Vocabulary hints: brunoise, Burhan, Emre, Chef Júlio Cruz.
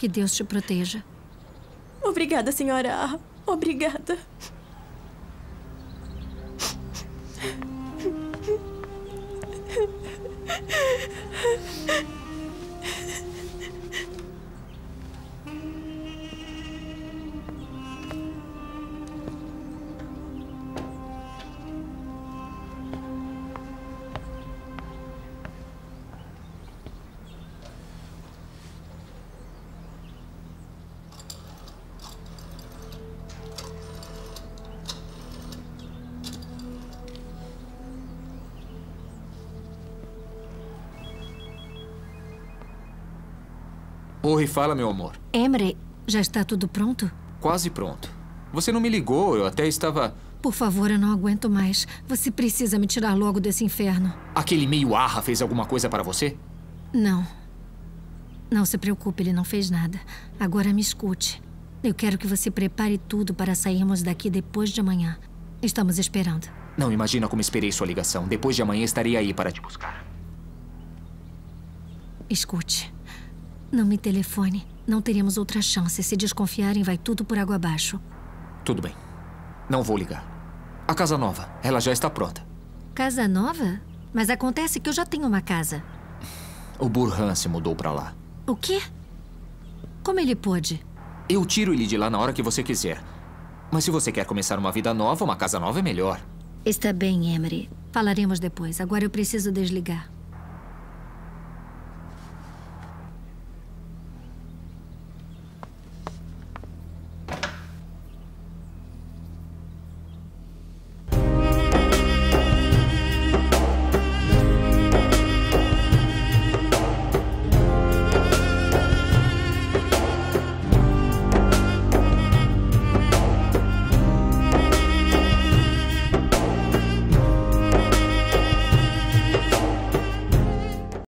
Que Deus te proteja. Obrigada, senhora. Obrigada. Corre e fala, meu amor. Emre, já está tudo pronto? Quase pronto. Você não me ligou, eu até estava... Por favor, eu não aguento mais. Você precisa me tirar logo desse inferno. Aquele meio arra fez alguma coisa para você? Não. Não se preocupe, ele não fez nada. Agora me escute. Eu quero que você prepare tudo para sairmos daqui depois de amanhã. Estamos esperando. Não imagina como esperei sua ligação. Depois de amanhã estarei aí para te buscar. Escute. Não me telefone. Não teremos outra chance. Se desconfiarem, vai tudo por água abaixo. Tudo bem. Não vou ligar. A casa nova, ela já está pronta. Casa nova? Mas acontece que eu já tenho uma casa. O Burhan se mudou pra lá. O quê? Como ele pôde? Eu tiro ele de lá na hora que você quiser. Mas se você quer começar uma vida nova, uma casa nova é melhor. Está bem, Emre. Falaremos depois. Agora eu preciso desligar.